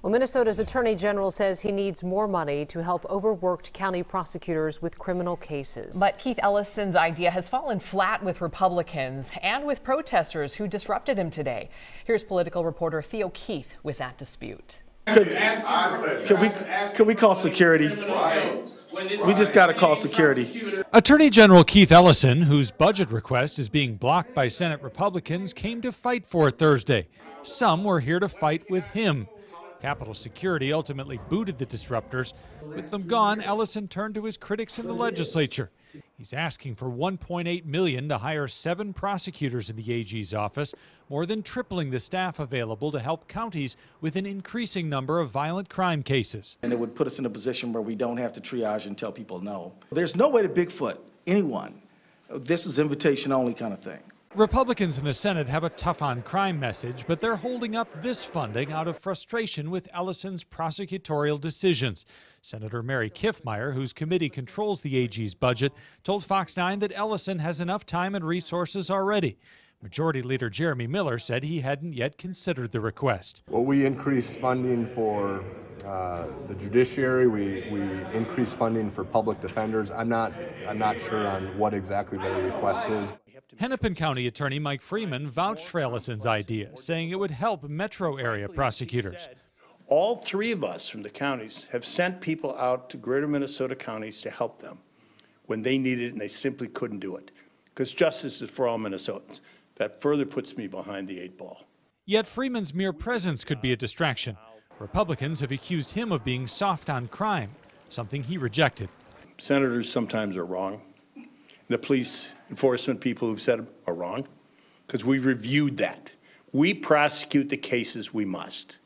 Well, Minnesota's Attorney General says he needs more money to help overworked county prosecutors with criminal cases. But Keith Ellison's idea has fallen flat with Republicans and with protesters who disrupted him today. Here's political reporter Theo Keith with that dispute. Can we call security? We just got to call security. Attorney General Keith Ellison, whose budget request is being blocked by Senate Republicans, came to fight for it Thursday. Some were here to fight with him. Capitol Security ultimately booted the disruptors. With them gone, Ellison turned to his critics in the legislature. He's asking for $1.8 million to hire 7 prosecutors in the AG's office, more than tripling the staff available to help counties with an increasing number of violent crime cases. And it would put us in a position where we don't have to triage and tell people no. There's no way to Bigfoot anyone. This is invitation only kind of thing. Republicans in the Senate have a tough on crime message, but they're holding up this funding out of frustration with Ellison's prosecutorial decisions. Senator Mary Kiffmeyer, whose committee controls the AG's budget, told Fox 9 that Ellison has enough time and resources already. Majority Leader Jeremy Miller said he hadn't yet considered the request. Well, we increased funding for the judiciary. We increased funding for public defenders. I'm not sure on what exactly their request is. Hennepin County Attorney Mike Freeman vouched for Ellison's idea, saying it would help metro area prosecutors. All 3 of us from the counties have sent people out to greater Minnesota counties to help them when they needed it and they simply couldn't do it, because justice is for all Minnesotans. That further puts me behind the 8 ball. Yet Freeman's mere presence could be a distraction. Republicans have accused him of being soft on crime, something he rejected. Senators sometimes are wrong. The police enforcement people who've said are wrong, because we reviewed that. We prosecute the cases we must.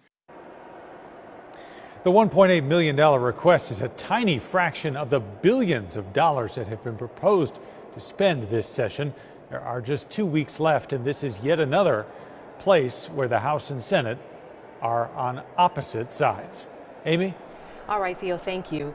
The $1.8 million request is a tiny fraction of the billions of dollars that have been proposed to spend this session. There are just 2 weeks left, and this is yet another place where the House and Senate are on opposite sides. Amy? All right, Theo, thank you.